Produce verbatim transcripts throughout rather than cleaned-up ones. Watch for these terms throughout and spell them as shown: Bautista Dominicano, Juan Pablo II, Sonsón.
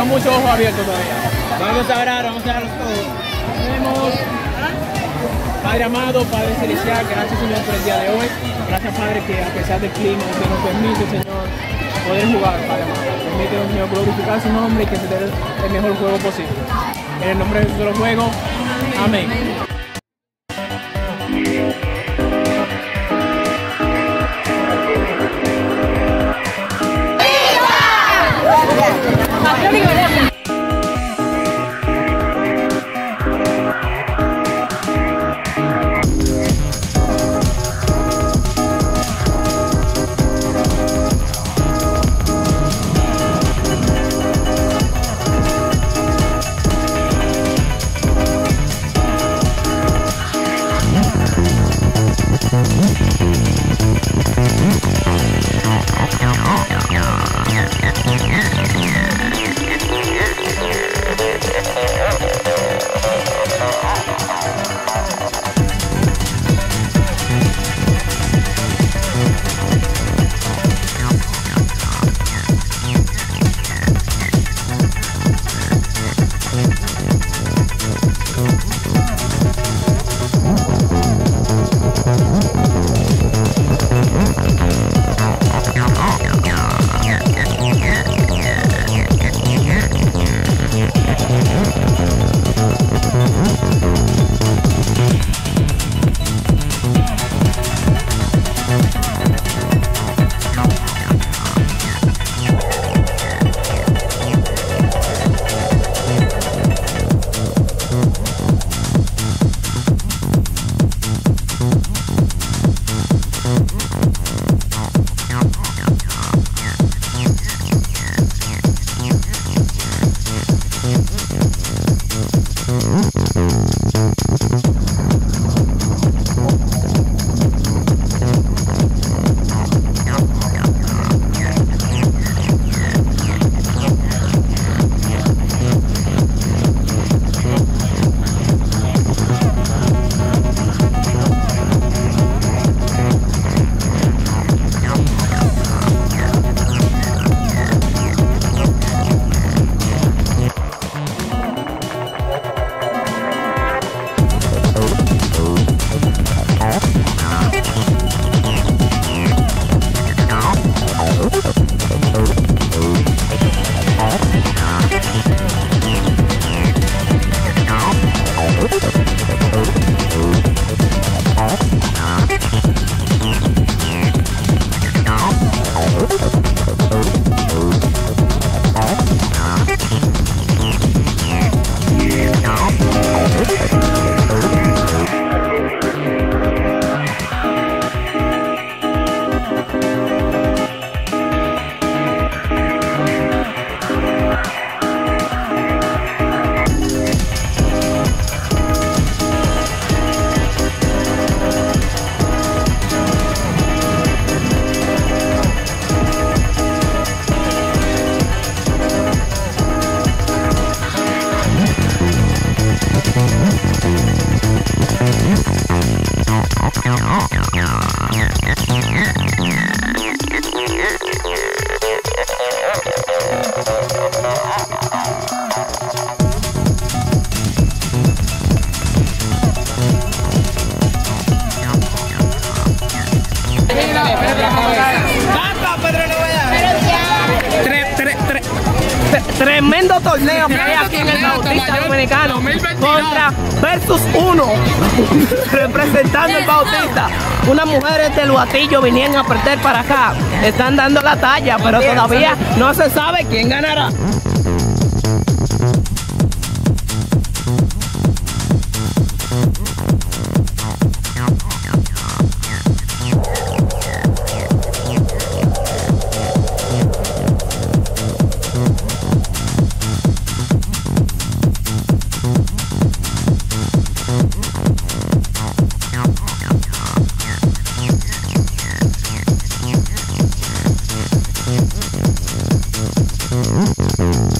Tengo mucho ojo abierto todavía. Vamos a orar, vamos a orar todos. Padre amado, Padre celestial, gracias Señor por el día de hoy. Gracias Padre que a pesar del clima usted nos permite, Señor, poder jugar, Padre amado. Permítenos, Señor, glorificar su nombre y que se dé el mejor juego posible. En el nombre de Jesús los juego. Amén. Tremendo torneo que hay aquí en el Bautista Dominicano contra versus uno. Representando el Bautista, unas mujeres del Guatillo vinieron a perder para acá. Están dando la talla, pero todavía no se sabe quién ganará. Mm-hmm.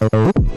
Oh,